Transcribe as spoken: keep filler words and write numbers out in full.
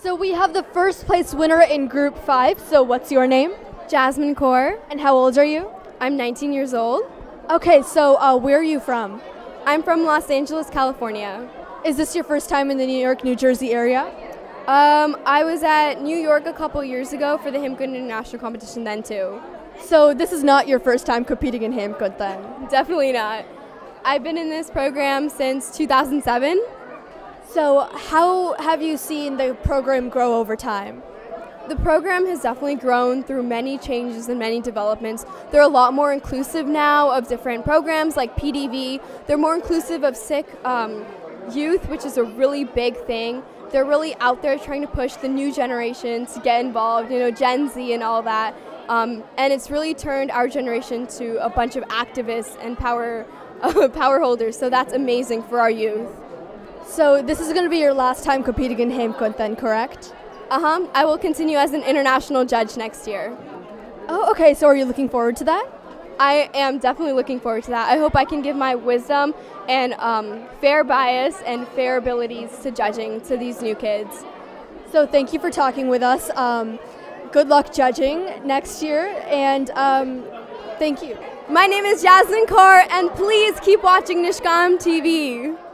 So we have the first place winner in Group five. So what's your name? Jasmine Kaur. And how old are you? I'm nineteen years old. Okay, so uh, where are you from? I'm from Los Angeles, California. Is this your first time in the New York, New Jersey area? Um, I was at New York a couple years ago for the Hemkunt International Competition then too. So this is not your first time competing in Hemkunt then? Definitely not. I've been in this program since two thousand seven. So how have you seen the program grow over time? The program has definitely grown through many changes and many developments. They're a lot more inclusive now of different programs like P D V. They're more inclusive of Sikh um, youth, which is a really big thing. They're really out there trying to push the new generation to get involved, you know, Gen Z and all that. Um, and it's really turned our generation to a bunch of activists and power, uh, power holders. So that's amazing for our youth. So this is going to be your last time competing in Hemkunt then, correct? Uh-huh. I will continue as an international judge next year. Oh, okay. So are you looking forward to that? I am definitely looking forward to that. I hope I can give my wisdom and um, fair bias and fair abilities to judging to these new kids. So thank you for talking with us. Um, good luck judging next year. And um, thank you. My name is Jasmine Kaur, and please keep watching Nishkam T V.